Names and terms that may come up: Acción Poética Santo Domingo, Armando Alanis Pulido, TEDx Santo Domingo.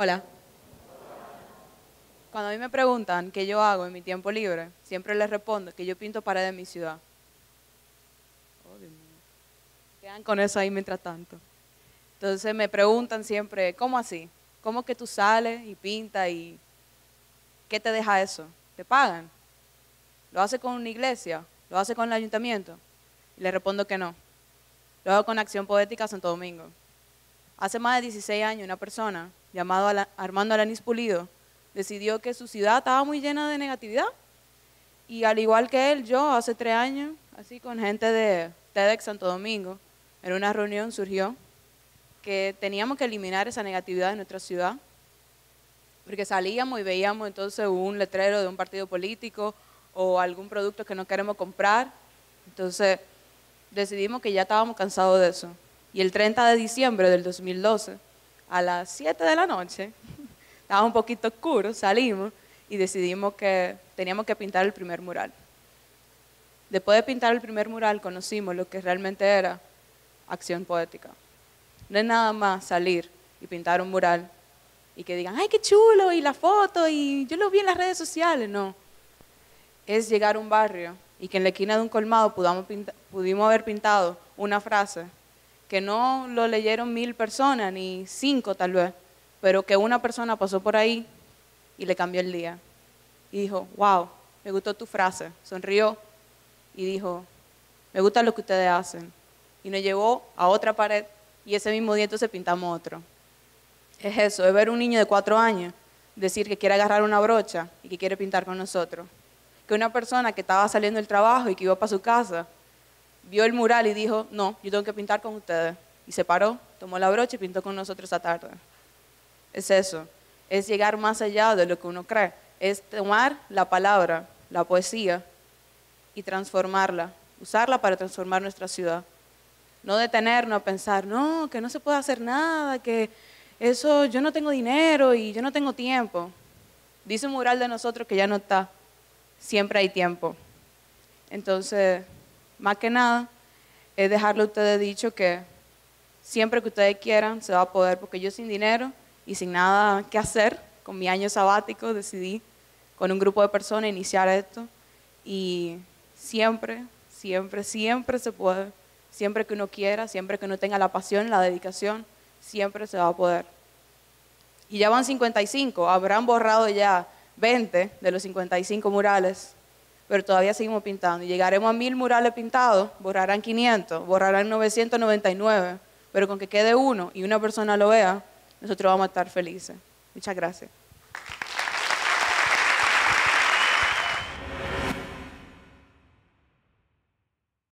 Hola. Cuando a mí me preguntan qué yo hago en mi tiempo libre, siempre les respondo que yo pinto pared de mi ciudad. Oh, Dios mío. Quedan con eso ahí mientras tanto. Entonces me preguntan siempre, ¿cómo así? ¿Cómo que tú sales y pintas y qué te deja eso? ¿Te pagan? ¿Lo haces con una iglesia? ¿Lo haces con el ayuntamiento? Y les respondo que no. Lo hago con Acción Poética Santo Domingo. Hace más de 16 años una persona llamada Armando Alanis Pulido decidió que su ciudad estaba muy llena de negatividad y al igual que él, yo hace 3 años, así con gente de TEDx Santo Domingo, en una reunión surgió que teníamos que eliminar esa negatividad de nuestra ciudad porque salíamos y veíamos entonces un letrero de un partido político o algún producto que no queremos comprar, entonces decidimos que ya estábamos cansados de eso. Y el 30 de diciembre del 2012, a las 7 de la noche, estaba un poquito oscuro, salimos y decidimos que teníamos que pintar el primer mural. Después de pintar el primer mural, conocimos lo que realmente era acción poética. No es nada más salir y pintar un mural y que digan, ¡ay, qué chulo! Y la foto, y yo lo vi en las redes sociales. No, es llegar a un barrio y que en la esquina de un colmado pudimos haber pintado una frase que no lo leyeron 1000 personas, ni 5 tal vez, pero que una persona pasó por ahí y le cambió el día. Y dijo, wow, me gustó tu frase. Sonrió y dijo, me gusta lo que ustedes hacen. Y nos llevó a otra pared y ese mismo día entonces pintamos otro. Es eso, es ver un niño de 4 años decir que quiere agarrar una brocha y que quiere pintar con nosotros. Que una persona que estaba saliendo del trabajo y que iba para su casa vio el mural y dijo, no, yo tengo que pintar con ustedes. Y se paró, tomó la brocha y pintó con nosotros esa tarde. Es eso, es llegar más allá de lo que uno cree. Es tomar la palabra, la poesía, y transformarla, usarla para transformar nuestra ciudad. No detenernos a pensar, no, que no se puede hacer nada, que eso, yo no tengo dinero y yo no tengo tiempo. Dice un mural de nosotros que ya no está, siempre hay tiempo. Entonces, más que nada, es dejarle a ustedes dicho que siempre que ustedes quieran se va a poder, porque yo sin dinero y sin nada que hacer, con mi año sabático decidí con un grupo de personas iniciar esto y siempre, siempre, siempre se puede, siempre que uno quiera, siempre que uno tenga la pasión, la dedicación, siempre se va a poder. Y ya van 55, habrán borrado ya 20 de los 55 murales, pero todavía seguimos pintando. Y llegaremos a 1000 murales pintados, borrarán 500, borrarán 999, pero con que quede uno y una persona lo vea, nosotros vamos a estar felices. Muchas gracias.